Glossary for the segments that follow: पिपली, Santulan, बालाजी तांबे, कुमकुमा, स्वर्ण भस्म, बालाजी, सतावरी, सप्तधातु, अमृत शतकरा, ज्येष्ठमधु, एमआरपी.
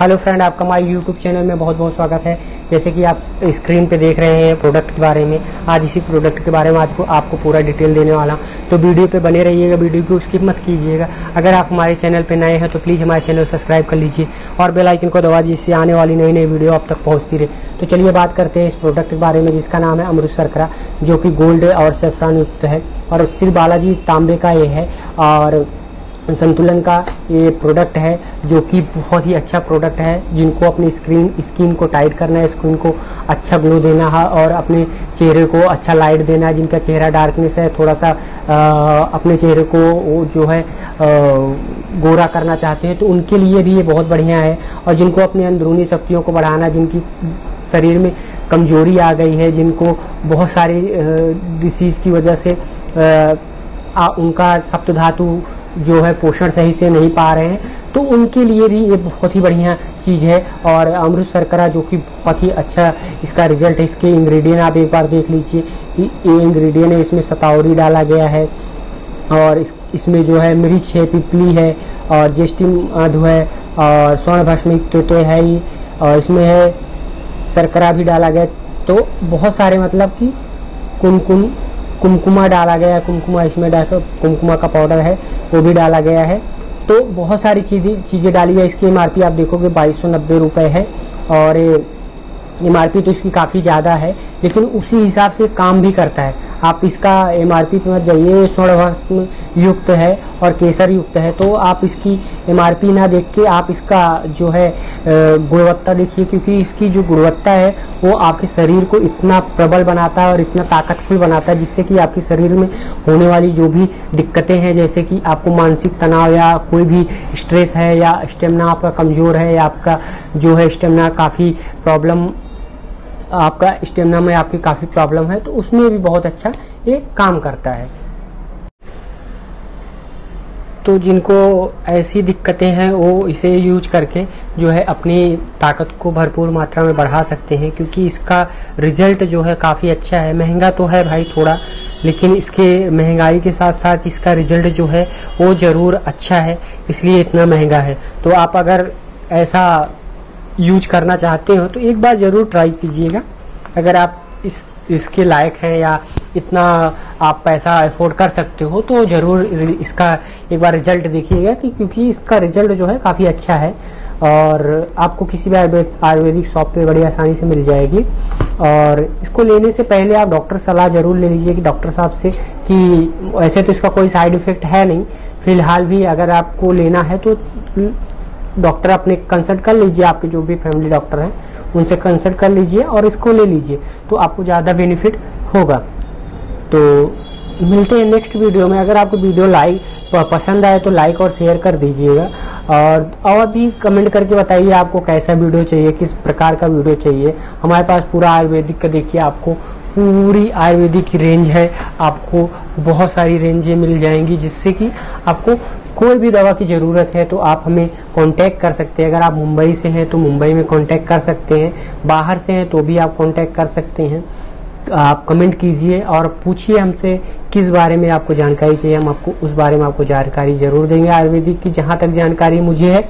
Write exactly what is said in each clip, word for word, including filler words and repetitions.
Hello friend, आपका हमारे YouTube channel में बहुत बहुत स्वागत है। जैसे कि आप स्क्रीन पे देख रहे हैं प्रोडक्ट के बारे में, आज इसी प्रोडक्ट के बारे में आज को आपको पूरा डिटेल देने वाला हूँ, तो वीडियो पे बने रहिएगा, वीडियो को स्किप मत कीजिएगा। अगर आप हमारे चैनल पे नए हैं तो प्लीज़ हमारे चैनल को सब्सक्राइब कर लीजिए और बेल आइकन को दबा, जिससे आने वाली नई नई वीडियो आप तक पहुँचती रहे। तो चलिए बात करते हैं इस प्रोडक्ट के बारे में, जिसका नाम है अमृत शतकरा, जो कि गोल्ड और सैफ्रान युक्त है और सिर्फ बालाजी तांबे का ये है और संतुलन का ये प्रोडक्ट है, जो कि बहुत ही अच्छा प्रोडक्ट है। जिनको अपनी स्क्रीन स्किन को टाइट करना है, स्किन को अच्छा ग्लो देना है और अपने चेहरे को अच्छा लाइट देना है, जिनका चेहरा डार्कनेस है, थोड़ा सा आ, अपने चेहरे को जो है आ, गोरा करना चाहते हैं, तो उनके लिए भी ये बहुत बढ़िया है। और जिनको अपने अंदरूनी शक्तियों को बढ़ाना, जिनकी शरीर में कमजोरी आ गई है, जिनको बहुत सारी डिसीज़ की वजह से आ, उनका सप्तधातु जो है पोषण सही से नहीं पा रहे हैं, तो उनके लिए भी ये बहुत ही बढ़िया चीज़ है। और अमृत शतकरा जो कि बहुत ही अच्छा इसका रिजल्ट है। इसके इंग्रेडिएंट आप एक बार देख लीजिए, ये इंग्रेडिएंट है, इसमें सतावरी डाला गया है और इस इसमें जो है मिर्च है, पिपली है और ज्येष्ठमधु है और स्वर्ण भस्म तो है ही, और इसमें है शर्करा भी डाला गया, तो बहुत सारे मतलब कि कुमकुम कुमकुमा डाला गया, कुमकुमा इसमें डाला, कुमकुमा का पाउडर है वो भी डाला गया है, तो बहुत सारी चीज़ें चीज़ें डाली गई। इसकी एमआरपी आप देखोगे बाईस सौ नब्बे रुपये है और एमआरपी तो इसकी काफ़ी ज़्यादा है, लेकिन उसी हिसाब से काम भी करता है। आप इसका एमआरपी पे मत जाइए, स्वर्ण भस्म युक्त है और केसर युक्त है, तो आप इसकी एमआरपी ना देख के आप इसका जो है गुणवत्ता देखिए, क्योंकि इसकी जो गुणवत्ता है वो आपके शरीर को इतना प्रबल बनाता है और इतना ताकतफुल बनाता है, जिससे कि आपके शरीर में होने वाली जो भी दिक्कतें हैं, जैसे कि आपको मानसिक तनाव या कोई भी स्ट्रेस है या स्टेमिना आपका कमज़ोर है या आपका जो है स्टेमिना काफ़ी प्रॉब्लम आपका स्टेमिना में आपकी काफ़ी प्रॉब्लम है, तो उसमें भी बहुत अच्छा ये काम करता है। तो जिनको ऐसी दिक्कतें हैं वो इसे यूज करके जो है अपनी ताकत को भरपूर मात्रा में बढ़ा सकते हैं, क्योंकि इसका रिजल्ट जो है काफ़ी अच्छा है। महंगा तो है भाई थोड़ा, लेकिन इसके महंगाई के साथ साथ इसका रिजल्ट जो है वो ज़रूर अच्छा है, इसलिए इतना महंगा है। तो आप अगर ऐसा यूज करना चाहते हो तो एक बार ज़रूर ट्राई कीजिएगा। अगर आप इस इसके लायक हैं या इतना आप पैसा अफोर्ड कर सकते हो तो ज़रूर इसका एक बार रिजल्ट देखिएगा, कि क्योंकि इसका रिजल्ट जो है काफ़ी अच्छा है और आपको किसी भी आयुर्वेदिक शॉप पे बड़ी आसानी से मिल जाएगी। और इसको लेने से पहले आप डॉक्टर सलाह ज़रूर ले लीजिए कि डॉक्टर साहब से, कि वैसे तो इसका कोई साइड इफ़ेक्ट है नहीं फिलहाल भी, अगर आपको लेना है तो डॉक्टर अपने कंसल्ट कर लीजिए, आपके जो भी फैमिली डॉक्टर हैं उनसे कंसल्ट कर लीजिए और इसको ले लीजिए, तो आपको ज़्यादा बेनिफिट होगा। तो मिलते हैं नेक्स्ट वीडियो में। अगर आपको वीडियो लाइक पसंद आए तो लाइक और शेयर कर दीजिएगा और और भी कमेंट करके बताइए आपको कैसा वीडियो चाहिए, किस प्रकार का वीडियो चाहिए। हमारे पास पूरा आयुर्वेदिक का, देखिए आपको पूरी आयुर्वेदिक की रेंज है, आपको बहुत सारी रेंजें मिल जाएंगी, जिससे कि आपको कोई भी दवा की ज़रूरत है तो आप हमें कांटेक्ट कर सकते हैं। अगर आप मुंबई से हैं तो मुंबई में कांटेक्ट कर सकते हैं, बाहर से हैं तो भी आप कांटेक्ट कर सकते हैं। आप कमेंट कीजिए और पूछिए हमसे किस बारे में आपको जानकारी चाहिए, हम आपको उस बारे में आपको जानकारी ज़रूर देंगे आयुर्वेदिक की, जहाँ तक जानकारी मुझे है।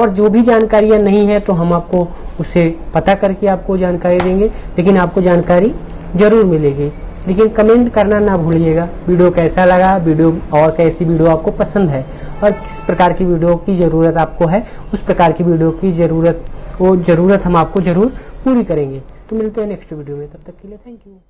और जो भी जानकारियाँ नहीं है तो हम आपको उसे पता करके आपको जानकारी देंगे, लेकिन आपको जानकारी जरूर मिलेगी। लेकिन कमेंट करना ना भूलिएगा, वीडियो कैसा लगा, वीडियो और कैसी वीडियो आपको पसंद है और किस प्रकार की वीडियो की ज़रूरत आपको है, उस प्रकार की वीडियो की ज़रूरत वो ज़रूरत हम आपको ज़रूर पूरी करेंगे। तो मिलते हैं नेक्स्ट वीडियो में, तब तक के लिए थैंक यू।